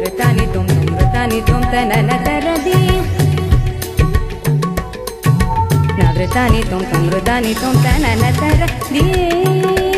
Navratani tom, tom, rudani tom, tanana taradi.